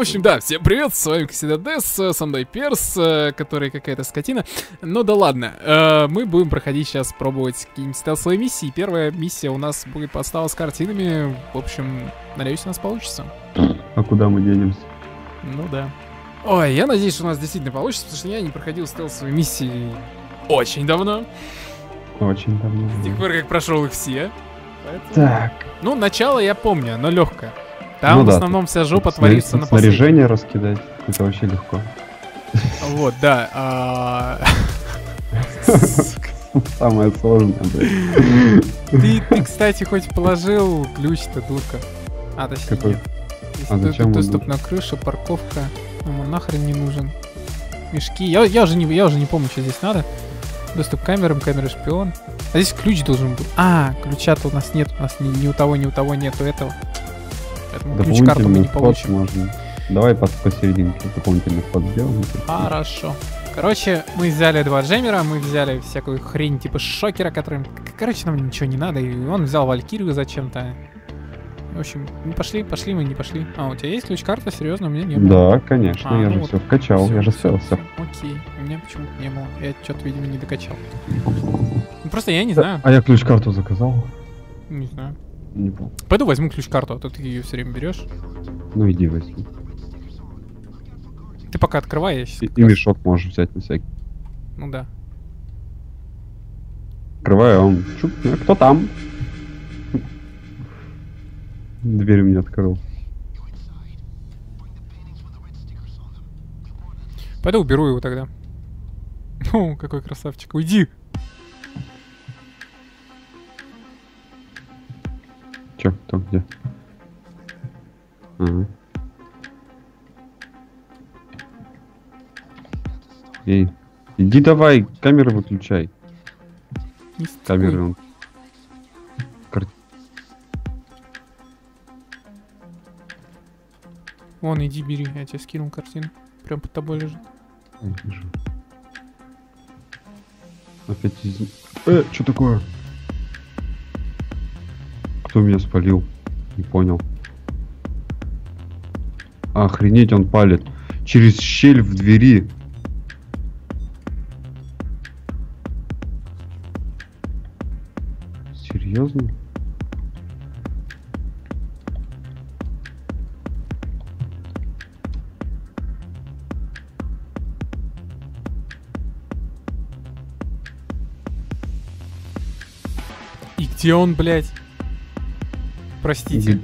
общем, да, всем привет, с вами Ксидадес, со мной Перс, который какая-то скотина. Ну да ладно, мы будем проходить сейчас, пробовать какие-нибудь свои миссии. Первая миссия у нас будет подстава с картинами, в общем, надеюсь, у нас получится. А куда мы денемся? Ну да. Ой, я надеюсь, что у нас действительно получится, потому что я не проходил стелсовые миссии очень давно. Очень давно. С тех пор, как прошел их все. Поэтому... Так. Ну, начало я помню, оно легкое. Там ну в основном да, вся жопа творится на последнем. Снаряжение раскидать, это вообще легко. Вот, да. Самое сложное. Ты, кстати, хоть положил ключ-то, дурка. А, точнее, нет. Доступ на крышу, парковка. Ему нахрен не нужен. Мешки. Я уже не помню, что здесь надо. Доступ к камерам, камера шпион. А здесь ключ должен быть. А, ключа-то у нас нет. У нас ни у того, ни у того нету этого. Поэтому ключ-карту мы не получим. Можно. Давай посерединке дополнительный вход сделаем. Хорошо. Короче, мы взяли два джеммера, мы взяли всякую хрень типа шокера, которым... Короче, нам ничего не надо. И он взял валькирию зачем-то. В общем, мы пошли, мы не пошли. А, у тебя есть ключ-карта? Серьезно, у меня не было. Да, конечно, я же все вкачал, я же все. Окей, у меня почему-то не было. Я что-то, видимо, не докачал. Ну, просто я не знаю. А я ключ-карту заказал. Не знаю. Не помню. Пойду возьму ключ-карту, а то ты ее все время берешь. Ну иди возьми. Ты пока открывай, я сейчас... И мешок можешь взять на всякий. Ну да. Открываю, он... Кто там? Дверь у меня открыл. Пойду уберу его тогда. О, какой красавчик. Уйди! Чё, кто, где? Ага. Эй, иди давай, камеры выключай. Камеры он... Вон, иди, бери, я тебе скинул картину. Прям под тобой лежит. Не вижу. Опять из... что такое? Кто меня спалил? Не понял. Охренеть, он палит. Через щель в двери. Серьезно? Где он, блядь? Простите.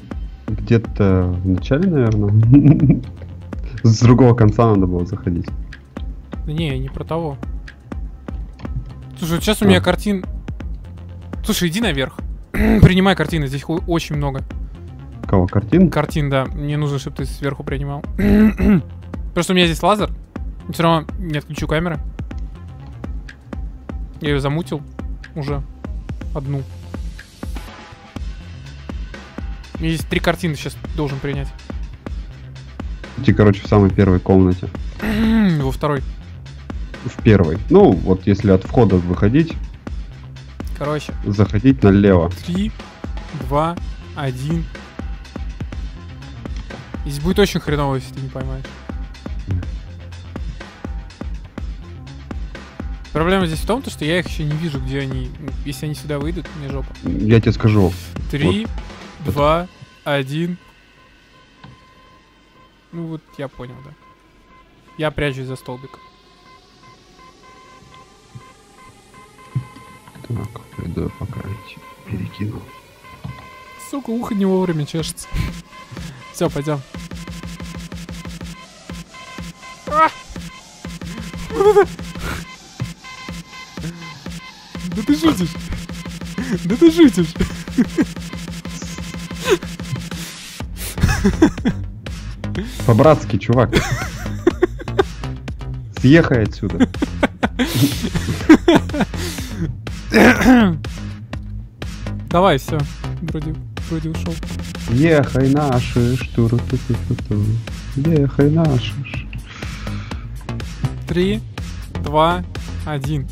Где-то в начале, наверное. С другого конца надо было заходить. Да не, не про того. Слушай, сейчас у меня картин... Слушай, иди наверх. Принимай картины, здесь очень много. Кого, картин? Картин, да. Мне нужно, чтобы ты сверху принимал. Просто у меня здесь лазер. Все равно не отключу камеры. Я ее замутил уже. Одну. Здесь три картины сейчас должен принять. Ты, короче, в самой первой комнате. Во второй. В первой. Ну, вот если от входа выходить. Короче. Заходить налево. 3, 2, 1. Здесь будет очень хреново, если ты не поймаешь. Проблема здесь в том, что я их еще не вижу, где они. Если они сюда выйдут, мне жопа. Я тебе скажу. 3, 2, 1. Ну вот, я понял, да. Я прячусь за столбик. Так, пойду я пока перекину. Сука, ухо не вовремя чешется. Все, пойдем. Да ты шутишь! Да ты шутишь! По-братски, чувак. Съехай отсюда. Давай, все. Вроде ушел. Ехай наши штуры. Ехай наши. 3, 2, 1.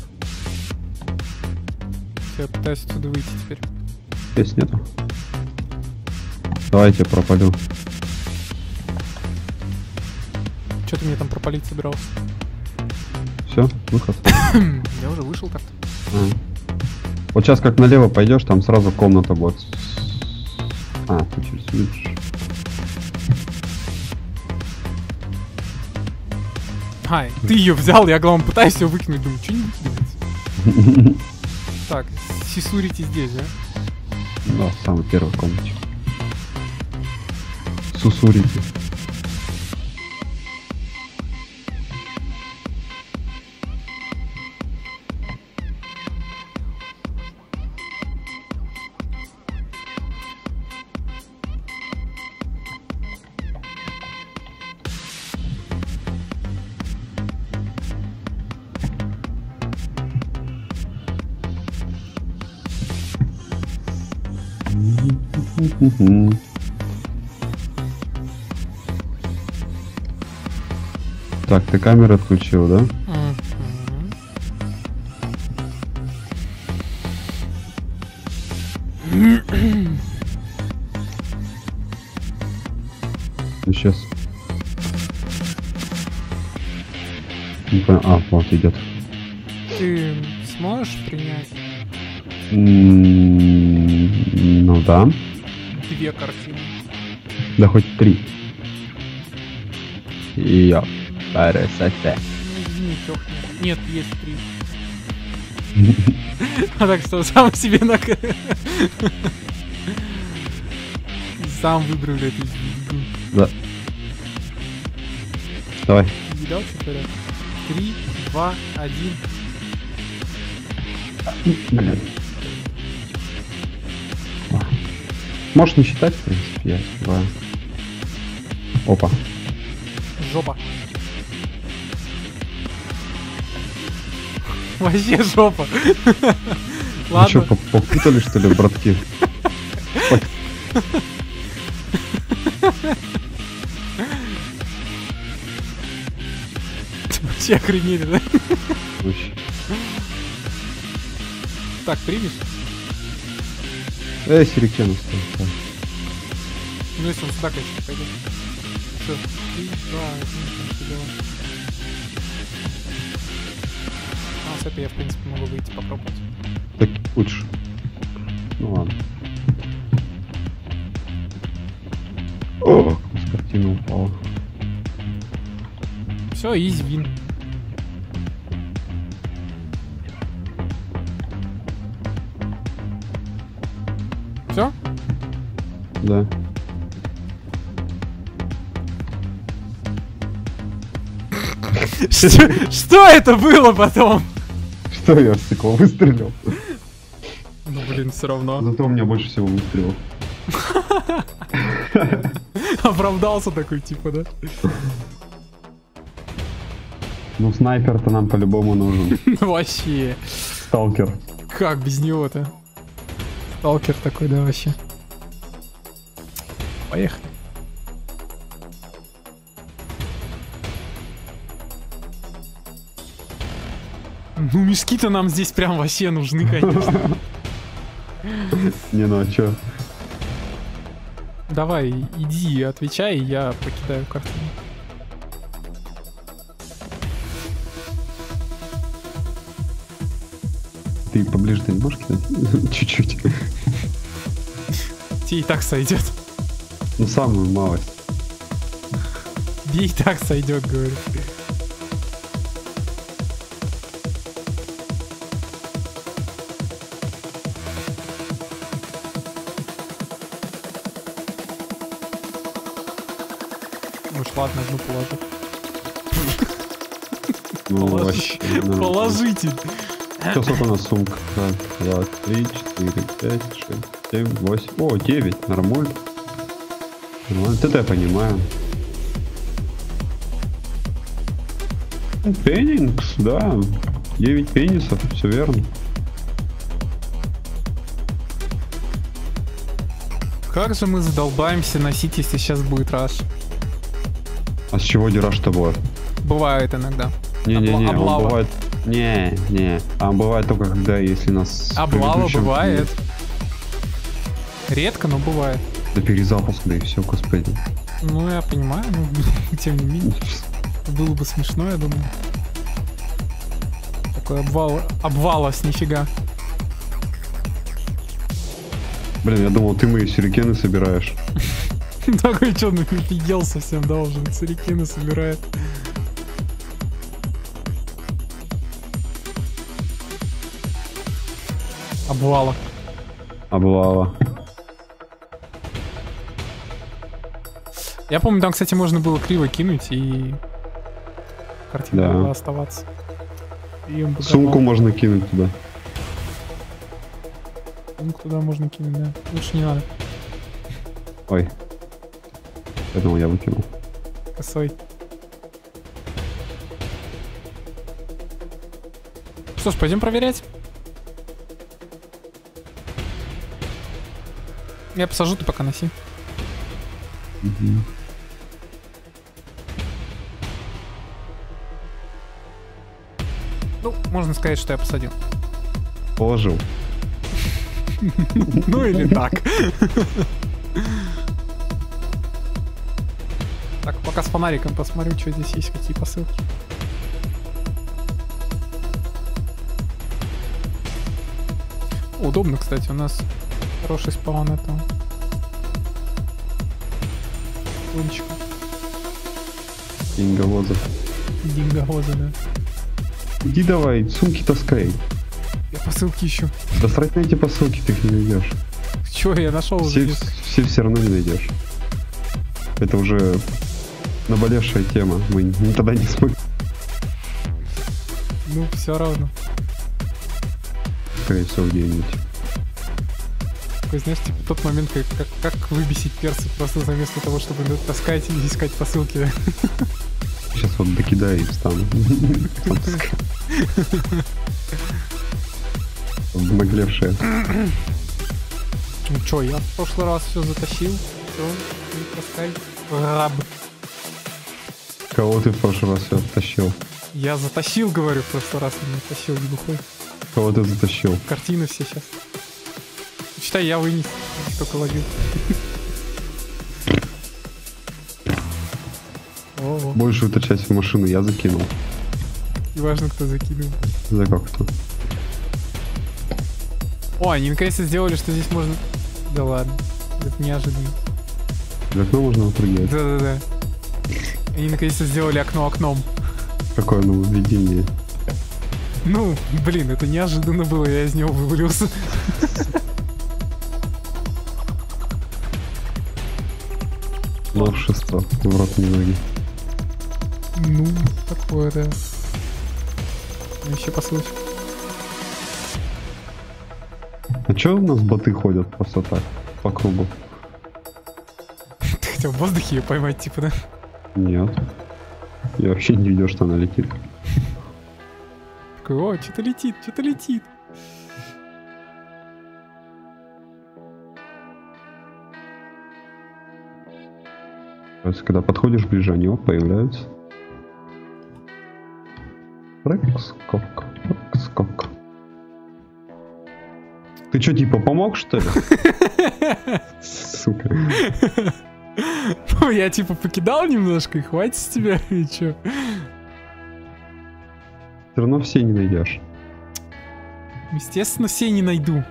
Я пытаюсь отсюда выйти теперь. Здесь нету. Давайте пропалю. Че ты мне там пропалить собирался? Все, выход. Я уже вышел так. Вот сейчас как налево пойдешь, там сразу комната будет. А, ты чуть видишь. Ай, ты ее взял, я главное пытаюсь ее выкинуть, думаю, что не выкинуть. Так, сисурите здесь, а? Да, самый первый комнатчик. Сусурите. Так, ты камеру отключил, да? Сейчас. А, вот идет. Ты сможешь принять? Ну да. Две картины. Да хоть три. Ее. Красота. Нет, есть три. А так что сам себе на... Сам выбрал эту звезду. Да. Давай. Видал, что порядок? 3, 2, 1. Блин. Можешь не считать, в принципе, я успеваю. Опа. Жопа. Вообще жопа. Ладно. Что, попутали, что ли, братки? Вообще охренели, да? Так, примешь? Эй, сюрикен успел. Ну если он сюда, конечно, пойдет. Все, 3, 2, 1, 2. А с этой я, в принципе, могу выйти попробовать. Так лучше. Ну ладно. О, с картины упала. Все, изи вин. Все? Да. Что это было потом? Что я в стекло выстрелил? Ну блин, все равно. Зато у меня больше всего выстрелов. Оправдался такой типа, да? Ну снайпер-то нам по-любому нужен. Вообще. Сталкер. Как без него-то? Сталкер такой, да, вообще. Поехали. Ну, мешки-то нам здесь прям вообще нужны, конечно. Не, ну а чё? Давай, иди, отвечай, я покидаю карту. Ты поближе ты не можешь кидать? Чуть-чуть. Тебе и так сойдет. Ну самую малость. Тебе и так сойдет, говорю. Уж ладно, одну положу. Ну, вообще, положите. Сейчас вот у нас сумка. 1, 2, 3, 4, 5, 6, 7, 8. О, 9, нормально. Нормально. Это я понимаю. Пеннингс, да. 9 пенисов, все верно. Как же мы задолбаемся носить, если сейчас будет раш? А с чего дераш-то будет? Бывает иногда. Не-не-не, он бывает. Не-не, а бывает только когда, если нас... Облава бывает. Редко, но бывает. Да перезапуск, да и все, господи. Ну, я понимаю, но тем не менее. Было бы смешно, я думаю. Такой обвалось, нифига. Блин, я думал, ты мои сюрикены собираешь. Такой чё, ну офигел совсем должен. Сюрикены собирает. Обвала. Я помню, там, кстати, можно было криво кинуть, и картина могла оставаться. Сумку можно кинуть туда. Сумку туда можно кинуть, да. Лучше не надо. Ой. Я думал, я выкинул. Косой. Что ж, пойдем проверять. Я посажу, ты пока носи. Ну, можно сказать, что я посадил. Положил. Ну или так. Так, пока с фонариком посмотрю, что здесь есть, какие посылки. Удобно, кстати, у нас... Хороший спаун этого. Лунчика. Динговоза, да. Иди давай, сумки таскай. Я посылки ищу. Дострать на эти посылки, ты их не найдешь. Чё, я нашел уже. Все равно не найдешь. Это уже наболевшая тема. Мы никогда не смогли. Ну, все равно. Скорее всего, где-нибудь. Знаешь, типа тот момент, как выбесить перца просто вместо того, чтобы таскать и искать посылки. Сейчас вот докидаю и встану. Обнаглевшая. Ну чё, я в прошлый раз все затащил. Все, не таскай. Раб. Кого ты в прошлый раз все оттащил? Я затащил, говорю, в прошлый раз не оттащил, не бухой. Кого ты затащил? Картины все сейчас. Считай, я вынес, только ловил. Большую-то часть машины я закинул. И важно, кто закинул. За как кто. О, они наконец-то сделали, что здесь можно... Да ладно, это неожиданно. За окно можно выпрыгивать. Да-да-да. Они наконец-то сделали окно окном. Какое нововведение. Ну, блин, это неожиданно было, я из него вывалился. Ловшество в рот не ноги. Ну, такое, да. Еще послушай. А чё у нас боты ходят просто так, по кругу? Ты хотел в воздухе ее поймать, типа, да? Нет. Я вообще не видел, что она летит. Такой, о, что-то летит, что-то летит. Когда подходишь ближе, они появляются. Прыг-скок. Ты чё, типа, помог, что ли? Сука. Ну, я, типа, покидал немножко, и хватит с тебя, и чё? Все равно все не найдешь. Естественно, все не найду.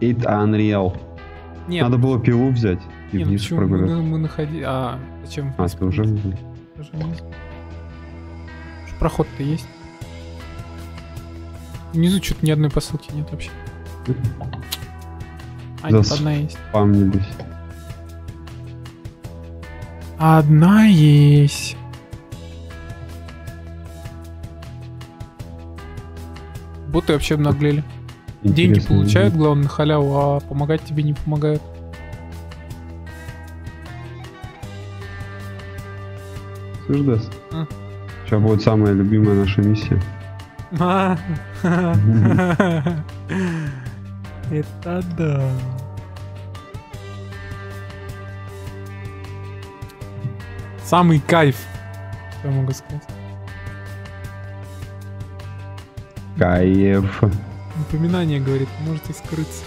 It unreal. Нет. Надо было пилу взять. И не, вниз ну мы находили. А, зачем? А, ты уже внизу. Проход-то есть. Внизу что-то ни одной посылки нет вообще. А, нет, одна есть. Одна есть. Будто вообще обнаглели. Интересно. Деньги получают, главное, на халяву, а помогать тебе не помогают. Ксидадес. Сейчас будет самая любимая наша миссия. Это да. Самый кайф, я могу сказать. Кайф. Напоминание говорит, можете скрыться.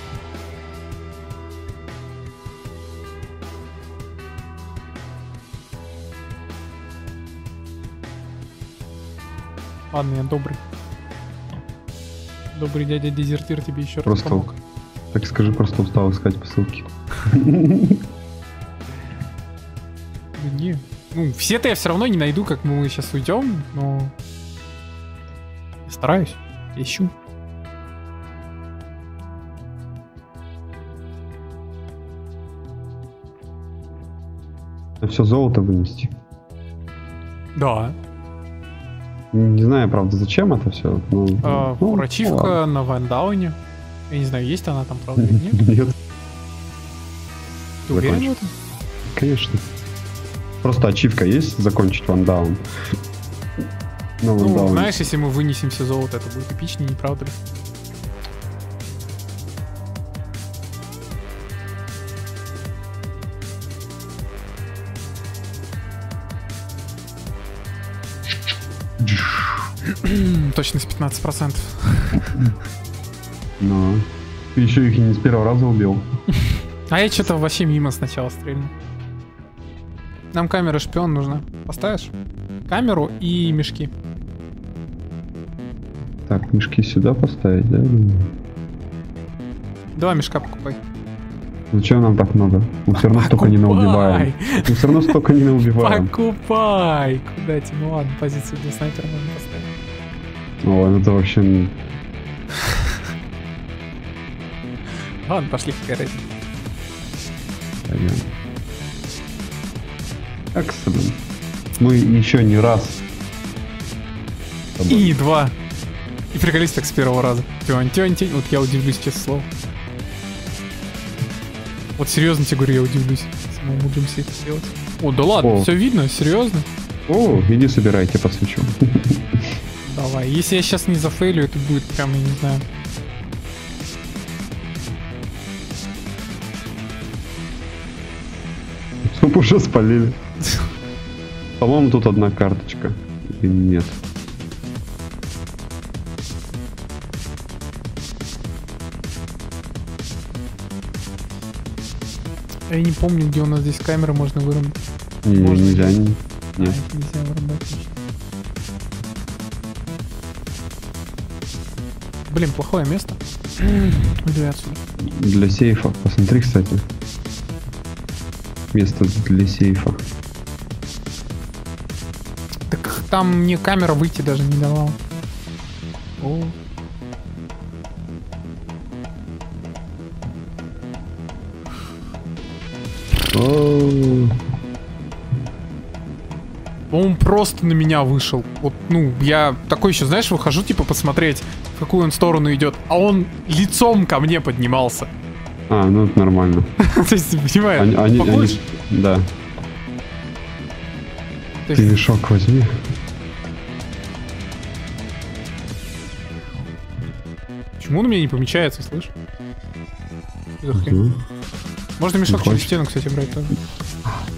Ладно, я добрый. Добрый дядя Дезертир тебе еще раз помог. Так скажи, просто устал искать посылки. Не. Ну, все-то я все равно не найду, как мы сейчас уйдем, но... стараюсь. Ищу. Это все золото вынести. Да. Не знаю, правда, зачем это все. Но... врачивка на Вандауне. Я не знаю, есть она там, правда, или нет. Нет. Ты уверен в этом? Конечно. Просто ачивка есть, закончить One Down. Ну, One Down. Знаешь, если мы вынесем все золото, это будет эпичнее, не правда ли? Точность 15%. Ну, ты еще их и не с первого раза убил. А я что-то вообще мимо сначала стрельнул. Нам камера шпион нужна. Поставишь? Камеру и мешки. Так, мешки сюда поставить, да? Два мешка покупай. Зачем нам так много? Мы все равно столько не наубиваем. Мы все равно столько не наубиваем. Покупай! Куда тебе? Ну ладно, позицию для снайпера можно поставить. О, ну это вообще... Ладно, пошли в карате. Понятно. Excellent. Мы еще не раз. И не два. И приколись так с первого раза. Тюнь-тюнь-тюнь. Вот я удивлюсь, честное слово. Вот серьезно тебе говорю, я удивлюсь. Самому будемся это делать. О, да ладно, все видно, серьезно. О, иди собирай, я подсвечу. Давай, если я сейчас не зафейлю, это будет прям, я не знаю. Суп уже спалили. По-моему, тут одна карточка. Или нет? Я не помню, где у нас здесь камера, можно вырубить. Не, нельзя, не, нет. Нельзя вырубать. Блин, плохое место. Для сейфа. Посмотри, кстати. Место для сейфа. Так там мне камера выйти даже не давала. О. Он просто на меня вышел. Вот, ну, я такой еще, знаешь, выхожу, типа, посмотреть, в какую он сторону идет. А он лицом ко мне поднимался. А, ну это нормально. То есть, понимаешь, они, да. Ты мешок возьми. Почему он у меня не помечается, слышь? Можно мешок через стену, кстати, брать тоже.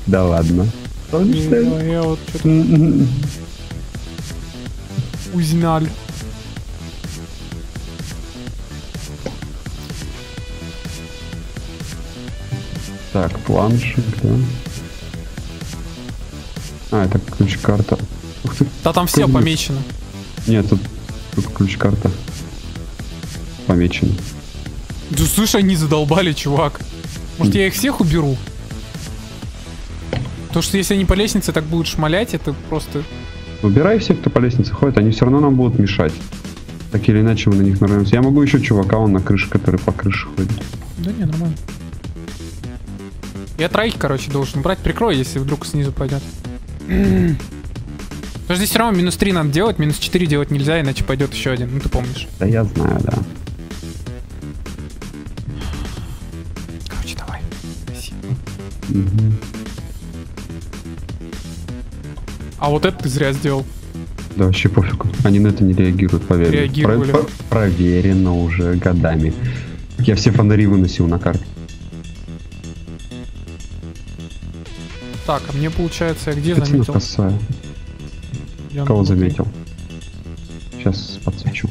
Да ладно. Я вот что-то... Узнали. Так, планшик, да. А, это ключ-карта. Да там все помечено. Нет, тут ключ-карта. Помечено. Да слушай, они задолбали, чувак. Может, я их всех уберу? То, что если они по лестнице так будут шмалять, это просто... Убирай всех, кто по лестнице ходит, они все равно нам будут мешать. Так или иначе мы на них нарвемся. Я могу еще чувака, он на крыше, который по крыше ходит. Да не, нормально. Я троих, короче, должен брать. Прикрой, если вдруг снизу пойдет. Потому что здесь все равно минус 3 надо делать, минус 4 делать нельзя, иначе пойдет еще один. Ну ты помнишь. Да я знаю, да. Короче, давай. Спасибо. А вот это ты зря сделал. Да вообще пофигу. Они на это не реагируют, поверь. Реагировали. Проверено уже годами. Я все фонари выносил на карте. Так, а мне получается, я где это заметил? Я кого заметил? Сейчас подсвечу.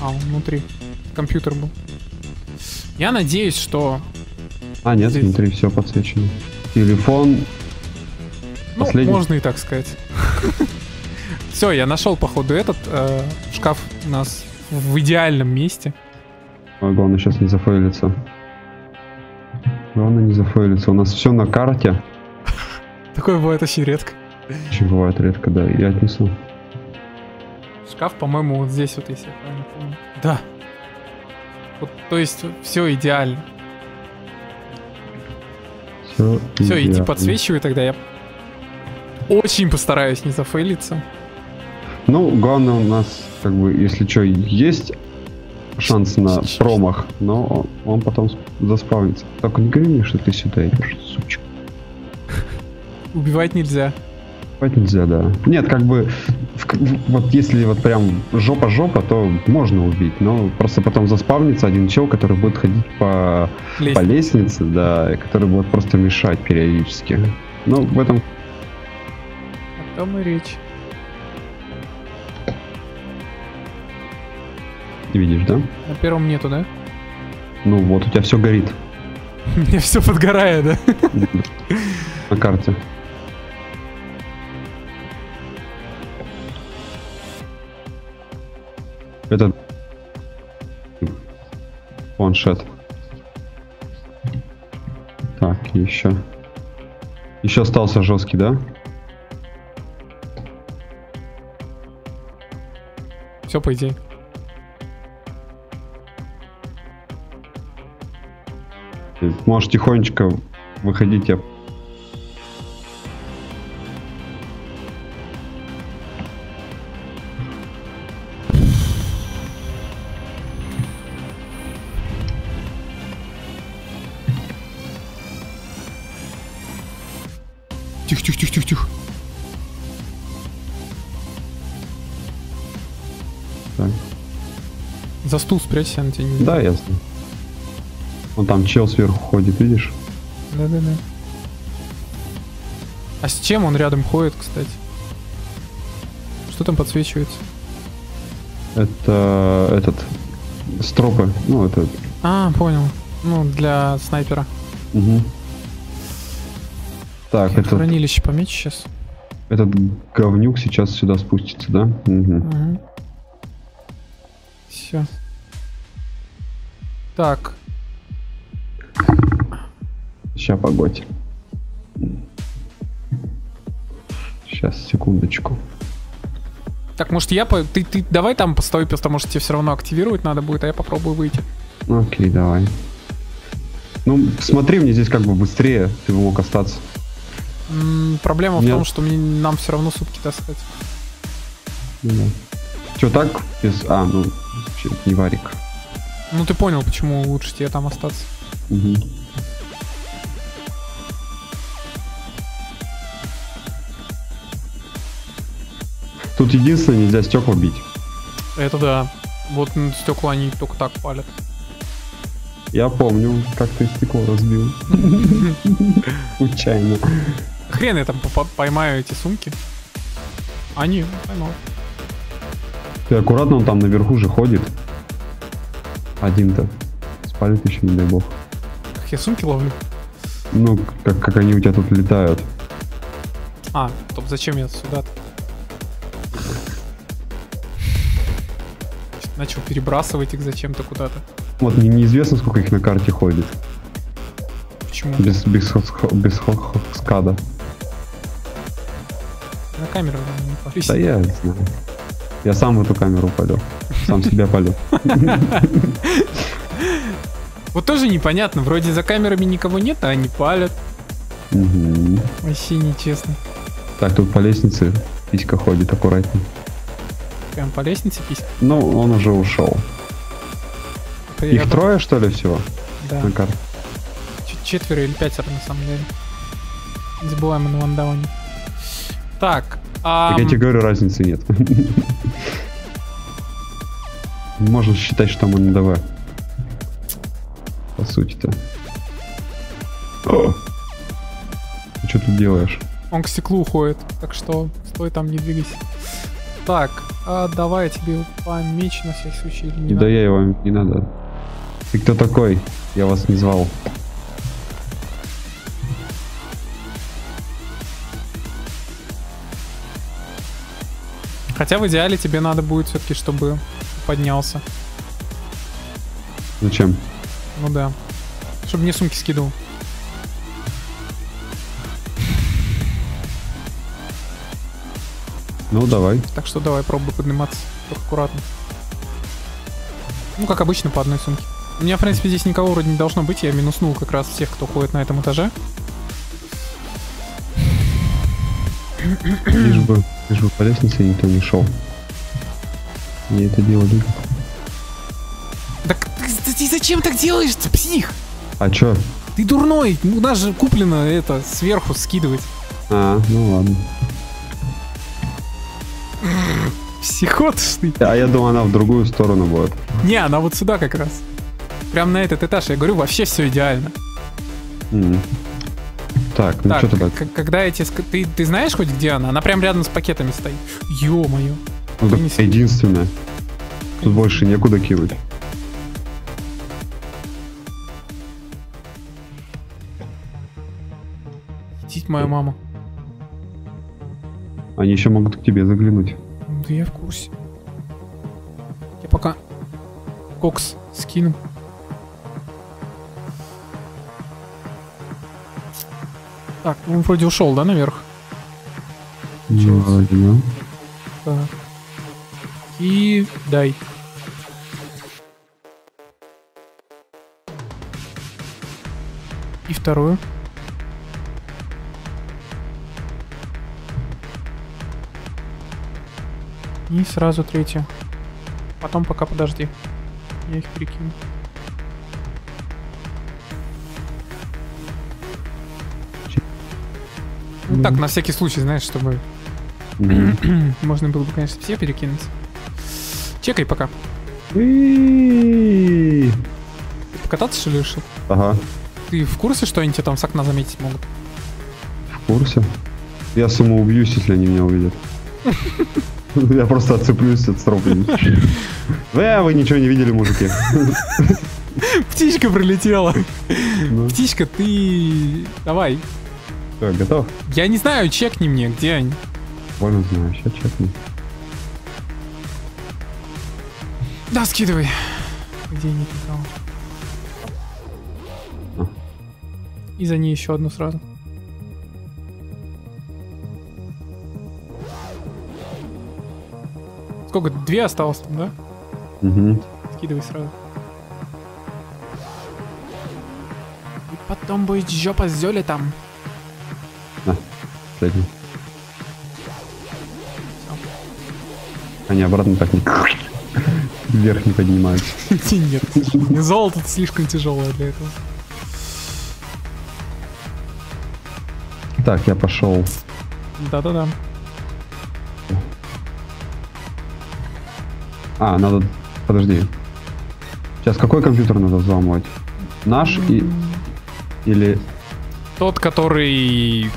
А, он внутри. Компьютер был. Я надеюсь, что... А, нет, здесь... внутри все подсвечено. Телефон. Ну, последний. Можно и так сказать. Все, я нашел, походу, этот шкаф у нас в идеальном месте. Ой, главное сейчас не зафейлиться. Главное не зафейлиться. У нас все на карте. Такое бывает очень редко. Очень бывает редко, да. Я отнесу. Шкаф, по-моему, вот здесь вот, если я правильно помню. Да. Вот, то есть все идеально. Все, все иди подсвечивай тогда. Я очень постараюсь не зафейлиться. Ну, главное у нас, как бы, если что, есть шанс на промах, но он потом заспавнится. Только не говори мне, что ты сюда идешь, сучка. Убивать нельзя. Убивать нельзя, да. Нет, как бы, вот если вот прям жопа-жопа, то можно убить, но просто потом заспавнится один чел, который будет ходить по лестнице, да, и который будет просто мешать периодически. Ну, в этом... О том и речь. Ты видишь, да? На первом нету, да? Ну вот, у тебя все горит. У меня все подгорает, да? На карте. Это... планшет. Так, еще. Еще остался жесткий, да? Все, по идее. Можешь тихонечко выходить. Я... Тихо. Так. За стул спрячься, на тебя не... Да, ясно. Вон там чел сверху ходит, видишь? Да. А с чем он рядом ходит, кстати? Что там подсвечивается? Это... этот... стропы. Ну, это... А, понял. Ну, для снайпера. Угу. Так, это... хранилище помечу сейчас. Этот говнюк сейчас сюда спустится, да? Угу. Все. Так. Сейчас, погодь. Сейчас, секундочку. Так, может я... Ты давай там постой, потому что тебе все равно активировать надо будет, а я попробую выйти. Окей, давай. Ну, смотри, мне здесь как бы быстрее ты мог остаться. Проблема в том, что нам все равно сутки таскать. Да. Че, так? Без... А, ну, вообще, не варик. Ну, ты понял, почему лучше тебе там остаться. Угу. Тут единственное, нельзя стекла бить. Это да. Вот стекла они только так палят. Я помню, как ты стекло разбил. Случайно. Хрен я там поймаю эти сумки. А не, поймал. Ты аккуратно, он там наверху же ходит. Один-то. Спалит еще, не дай бог. Как я сумки ловлю? Ну, как они у тебя тут летают. А, топ, зачем я сюда-то? Начал перебрасывать их зачем-то куда-то. Вот мне неизвестно, сколько их на карте ходит. Почему? Без скада. На камеру не палишь. Да я знаю. Я сам в эту камеру палю. Сам себя палю. Вот тоже непонятно. Вроде за камерами никого нет, а они палят. Вообще нечестно. Так, тут по лестнице писька ходит, аккуратнее. Прям по лестнице писька? Ну, он уже ушел. Их трое, что ли, всего? Да. На карте. Четверо или пятеро, на самом деле. Не забываем, на Вандауне. Так. Я тебе говорю, разницы нет. Можно считать, что мы на ДВ. По сути-то. Ты что тут делаешь? Он к стеклу уходит, так что стой там, не двигайся. Так, давай я тебе помечу на всякий случай. Не да я его, не надо. Ты кто такой? Я вас не звал. Хотя в идеале тебе надо будет все-таки, чтобы поднялся. Зачем? Ну да. Чтобы мне сумки скидывал. Ну давай. Так что давай, пробуй подниматься. Только аккуратно. Ну, как обычно, по одной сумке. У меня, в принципе, здесь никого вроде не должно быть. Я минуснул как раз всех, кто ходит на этом этаже. Лишь бы по лестнице никто не шел. Мне это дело любит. Так ты зачем так делаешь, ты псих? А чё? Ты дурной. У нас же куплено это сверху скидывать. А, ну ладно. Психот, что ты? А я думал, она в другую сторону будет. Не, она вот сюда как раз. Прям на этот этаж. Я говорю, вообще все идеально. Так, ну так, что тогда? Когда эти... Ты знаешь хоть где она? Она прям рядом с пакетами стоит. Ё-моё. Ну, да, единственное. Тут больше некуда кинуть. Идите, моя мама. Они еще могут к тебе заглянуть. Да я в курсе. Я пока кокс скину. Так, он вроде ушел, да, наверх? Да. Так. И дай. И вторую. И сразу третью. Потом пока подожди. Я их перекину. Ну так, на всякий случай, знаешь, чтобы... Можно было бы, конечно, все перекинуть. Чекай пока. Покататься, что ли? Ага. Ты в курсе, что они тебя там с окна заметить могут? В курсе. Я самоубьюсь, если они меня увидят. Я просто отцеплюсь, отстроплюсь. Да, вы ничего не видели, мужики. Птичка пролетела. Птичка, ты... Давай. Все, готов? Я не знаю, чекни мне, где они. Понял, знаю, сейчас чекни. Да, скидывай. Где нет никого. И за ней еще одну сразу. Сколько? Две осталось там, да? Угу. Скидывай сразу. И потом будет жопа с зёле там. Они обратно так вверх не поднимаются. Нет, золото слишком тяжелое для этого. Так, я пошел. Да-да-да. А, надо... Подожди. Сейчас какой компьютер надо взломать? Наш и... Или... Тот, который...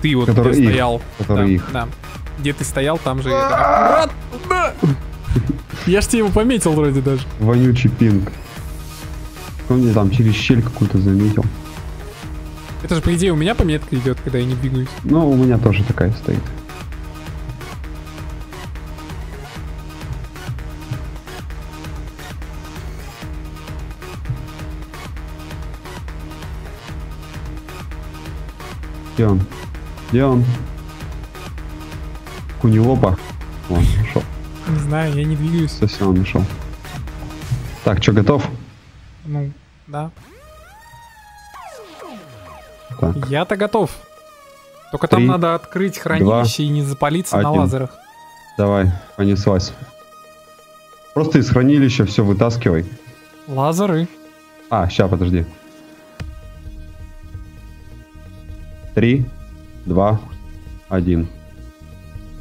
Ты вот где стоял. Да. Где ты стоял, там же... Я ж тебе его пометил вроде даже. Вонючий пинг. Он мне там через щель какую-то заметил. Это же, по идее, у меня пометка идет, когда я не двигаюсь. Ну, у меня тоже такая стоит. Где он? Где он? Кунилопа. Он ушел. Не знаю, я не двигаюсь. Совсем он ушел. Так, что, готов? Ну, да. Я-то готов. Только 3, там надо открыть хранилище 2, и не запалиться 1. На лазерах. Давай, понеслась. Просто из хранилища все вытаскивай. Лазеры. А, сейчас, подожди. 3, 2, 1.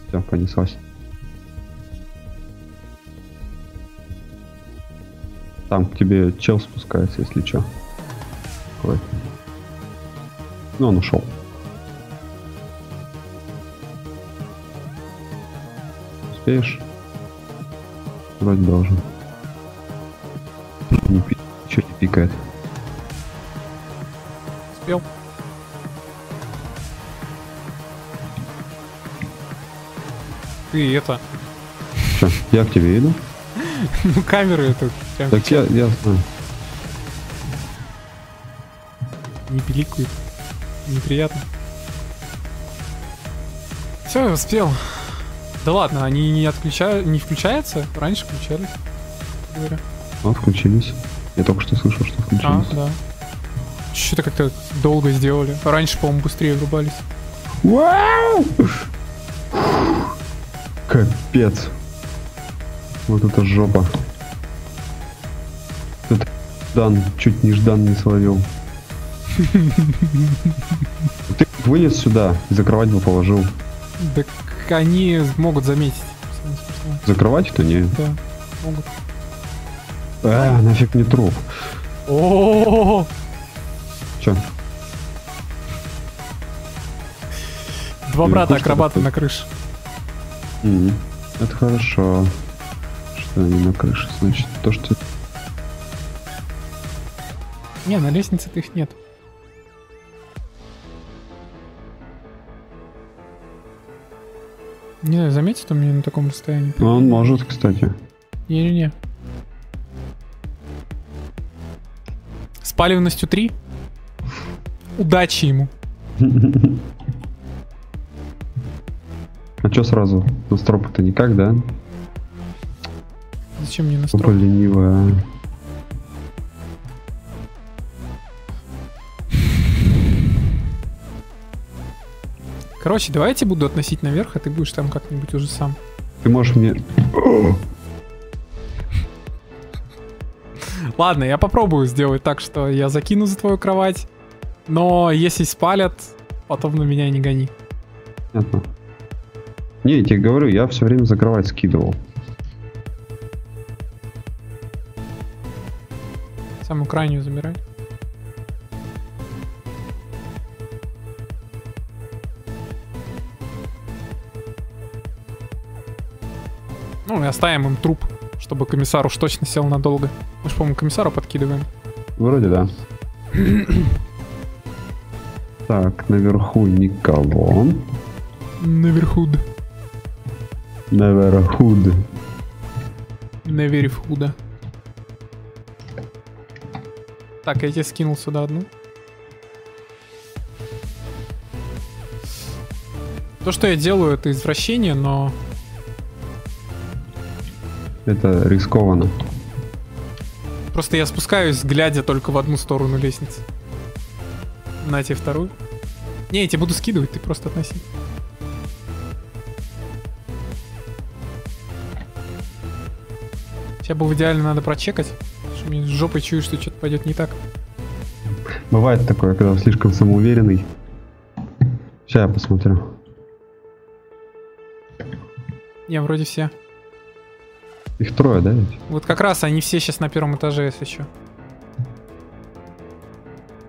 Все, понеслось. Там к тебе чел спускается, если что. Ну, он ушел. Успеешь? Вроде должен. Ничего не пикает. Успел. Ты это Что, я к тебе иду? Ну камеру эту. Так я знаю. Не пиликует. Неприятно. Все, успел. Да ладно, они не отключают, не включаются? Раньше включались. А, включились. Я только что слышал, что включились. А, да. Что-то как-то долго сделали. Раньше, по-моему, быстрее врубались. Вау! Капец. Вот это жопа. Этот Дан чуть неждан не словил. Ты вылез сюда и за кровать его положил. Так они могут заметить. За кровать-то не? Да, могут. А, нафиг не труп. О, чё? Два брата акробата на крыше. Это хорошо. Что они на крыше, значит, то что. Не, на лестнице-то их нет. Не знаю, заметит он меня на таком расстоянии? Ну, он может, кстати. Не-не-не. С палевностью 3. Удачи ему. А чё сразу? На стропы-то никак, да? Зачем мне на стропы? Ленивая. Короче, давай я тебя буду относить наверх, а ты будешь там как-нибудь уже сам. Ты можешь мне... Ладно, я попробую сделать так, что я закину за твою кровать, но если спалят, потом на меня не гони. Понятно. Не, я тебе говорю, я все время за кровать скидывал. Самую крайнюю забирай. Ну, и оставим им труп, чтобы комиссар уж точно сел надолго. Мы же, по-моему, комиссару подкидываем. Вроде да. Так, наверху никого. Наверху. Наверху. Наверху. Так, я тебе скинул сюда одну. То, что я делаю, это извращение, но... Это рискованно. Просто я спускаюсь, глядя только в одну сторону лестницы. На тебе вторую. Не, я тебе буду скидывать, ты просто относи. Тебя бы в идеале надо прочекать, потому что мне с жопой чую, что что-то пойдет не так. Бывает такое, когда он слишком самоуверенный. Сейчас я посмотрю. Не, вроде все. Их трое, да? Ведь? Вот как раз они все сейчас на первом этаже, если еще.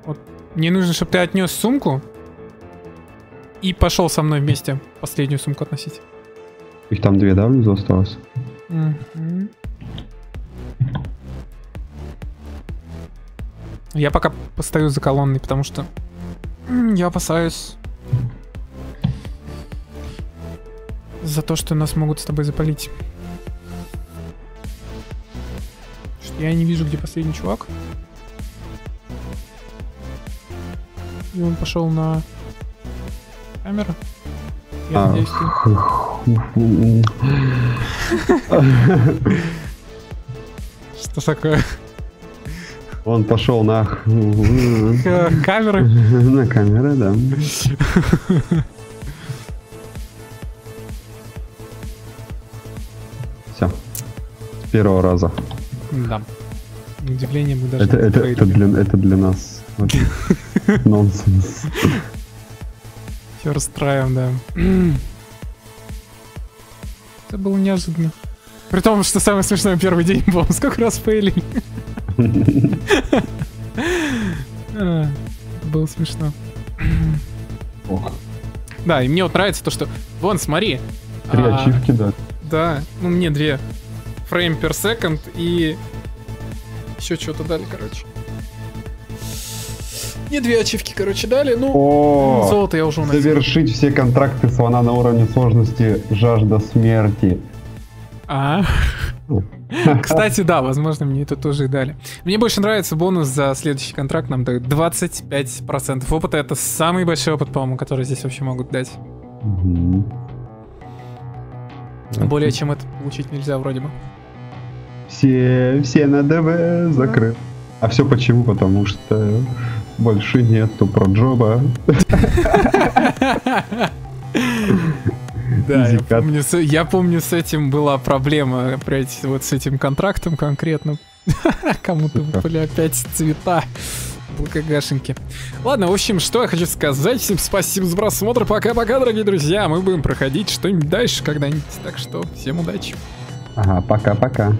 Вот. Мне нужно, чтобы ты отнес сумку и пошел со мной вместе последнюю сумку относить. Их там две, да, внизу осталось? Mm-hmm. Я пока постою за колонной, потому что я опасаюсь за то, что нас могут с тобой запалить. Я не вижу, где последний чувак. И он пошел на камеру. Я надеюсь, ты... Что такое? Он пошел на камеры. На камеры, да. Все. С первого раза. Да. Удивление мы даже... Это для нас. Вот. Нонсенс. Все расстраиваем, да. Это было неожиданно. При том, что самое смешное, первый день был. Сколько раз фейли. Это было смешно. Ох. Да, и мне вот нравится то, что... Вон, смотри. Три ачивки, да. Да, ну мне две. Фрейм per second и еще что-то дали, короче. Не две ачивки, короче, дали. Ну, золото я уже уносил. Завершить все контракты слона на уровне сложности. Жажда смерти. Кстати, да, возможно, мне это тоже и дали. Мне больше нравится бонус за следующий контракт. Нам дают 25% опыта. Это самый большой опыт, по-моему, который здесь вообще могут дать. Более чем это получить нельзя, вроде бы. Все на ДВ закрыт. А все почему? Потому что больше нету про джоба. Да, я помню, с этим была проблема, опять вот с этим контрактом конкретно. Кому-то выпали опять цвета благогашеньки. Ладно, в общем, что я хочу сказать. Всем спасибо за просмотр. Пока-пока, дорогие друзья. Мы будем проходить что-нибудь дальше когда-нибудь. Так что всем удачи. Ага, пока-пока.